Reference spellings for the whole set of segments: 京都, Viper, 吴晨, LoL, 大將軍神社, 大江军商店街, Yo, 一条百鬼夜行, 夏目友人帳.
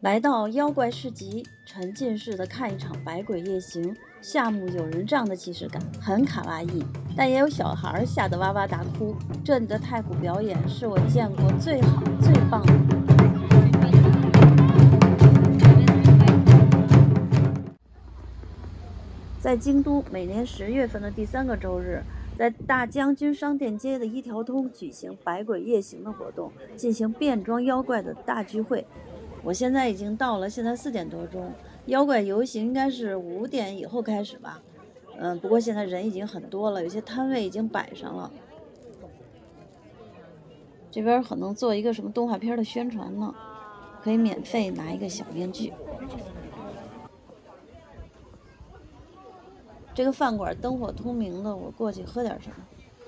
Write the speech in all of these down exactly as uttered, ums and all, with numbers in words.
来到妖怪市集，沉浸式的看一场百鬼夜行，夏目友人帐的既视感很卡哇伊，但也有小孩吓得哇哇大哭。这里的太鼓表演是我见过最好最棒的。在京都，每年十月份的第三个周日，在大江军商店街的一条通举行百鬼夜行的活动，进行变装妖怪的大聚会。我现在已经到了，现在四点多钟，妖怪游行应该是五点以后开始吧。嗯，不过现在人已经很多了，有些摊位已经摆上了。这边可能做一个什么动画片的宣传呢，可以免费拿一个小面具。这个饭馆灯火通明的，我过去喝点什么，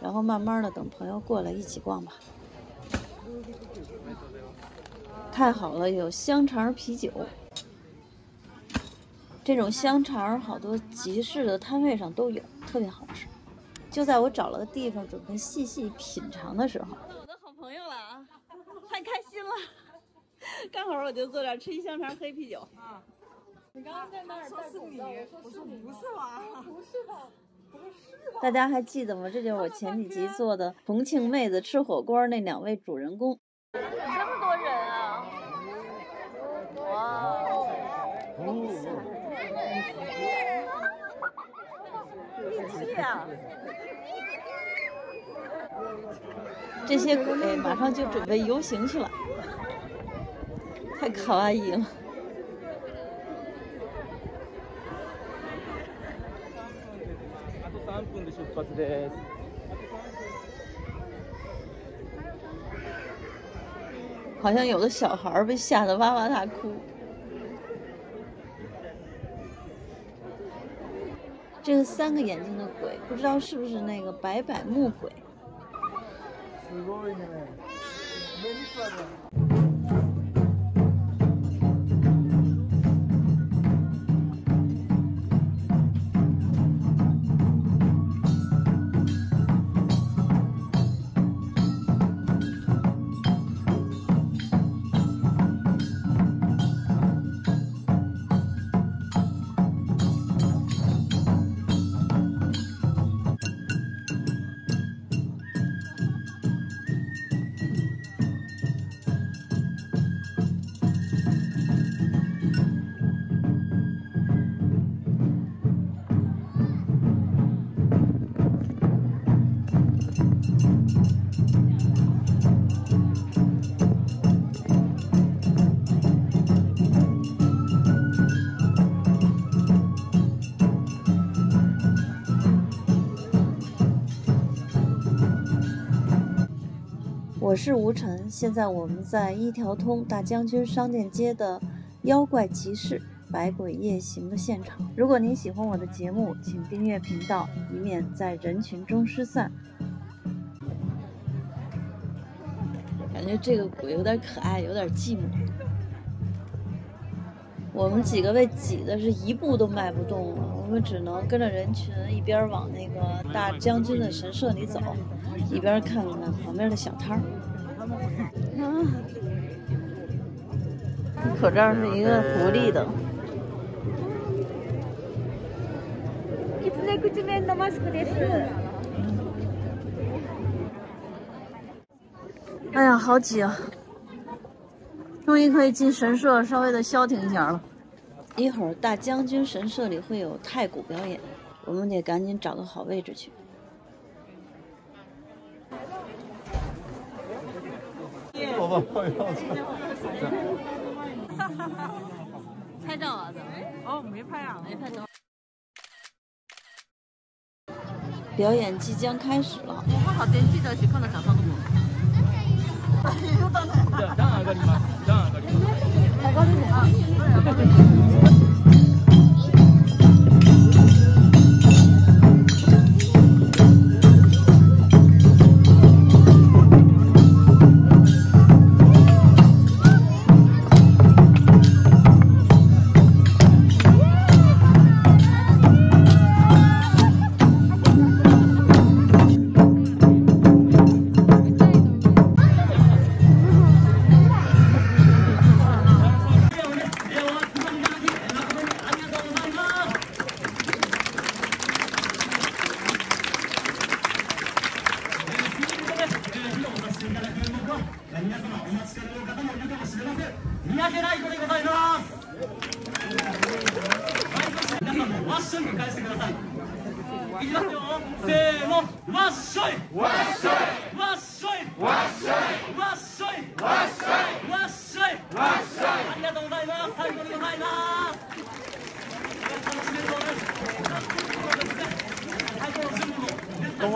然后慢慢的等朋友过来一起逛吧。太好了，有香肠啤酒。这种香肠好多集市的摊位上都有，特别好吃。就在我找了个地方准备细细品尝的时候，我的好朋友了啊，太开心了！刚好我就坐这儿吃一香肠，喝一啤酒。啊，你刚刚在那儿说是你，我说不是吧？不是吧？大家还记得吗？这就是我前几集做的重庆妹子吃火锅那两位主人公。这么多人啊！哇哦！力气啊！这些鬼马上就准备游行去了，太卡哇伊了。好像有的小孩被吓得哇哇大哭。这个三个眼睛的鬼，不知道是不是那个白百目鬼。我是吴晨，现在我们在一条通大将军商店街的妖怪集市百鬼夜行的现场。如果您喜欢我的节目，请订阅频道，以免在人群中失散。感觉这个鬼有点可爱，有点寂寞。我们几个被挤的是一步都迈不动了，我们只能跟着人群一边往那个大将军的神社里走，一边看看旁边的小摊儿。啊，口罩是一个狐狸的。哎呀，好挤啊！终于可以进神社，稍微的消停一下了。一会儿大将军神社里会有太鼓表演，我们得赶紧找个好位置去。拍照啊？哦，没拍啊，没拍照。表演即将开始了。我们好像记得去看到小胖子吗？め太鼓でございます。皆さんもワッショイに返してください。いきますよ。せーの、ワッショイ。ワッショイ。ワッショイ。ワッショイ。ワッショイ。ワッショイ。ワッショイ。ワッショイ。ありがとうございます。最後でございます。楽しめそうです。ご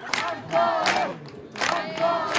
参加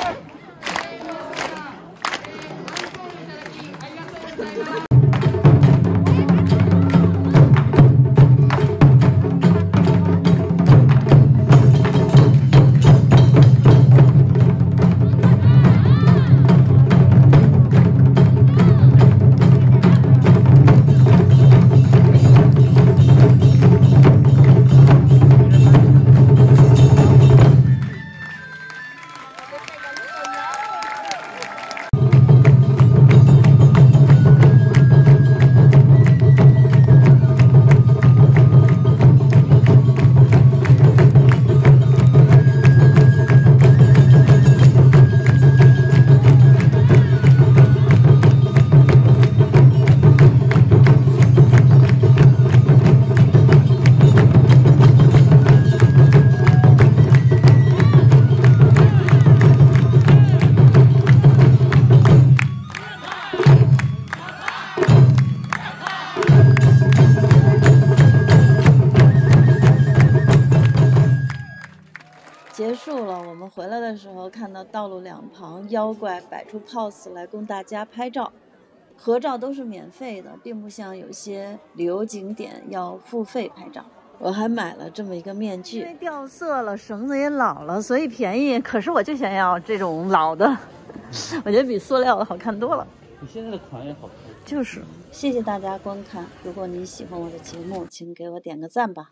结束了，我们回来的时候看到道路两旁妖怪摆出 pose 来供大家拍照，合照都是免费的，并不像有些旅游景点要付费拍照。我还买了这么一个面具，因为掉色了，绳子也老了，所以便宜。可是我就想要这种老的，我觉得比塑料的好看多了。你现在的款也好看，就是。谢谢大家观看，如果你喜欢我的节目，请给我点个赞吧。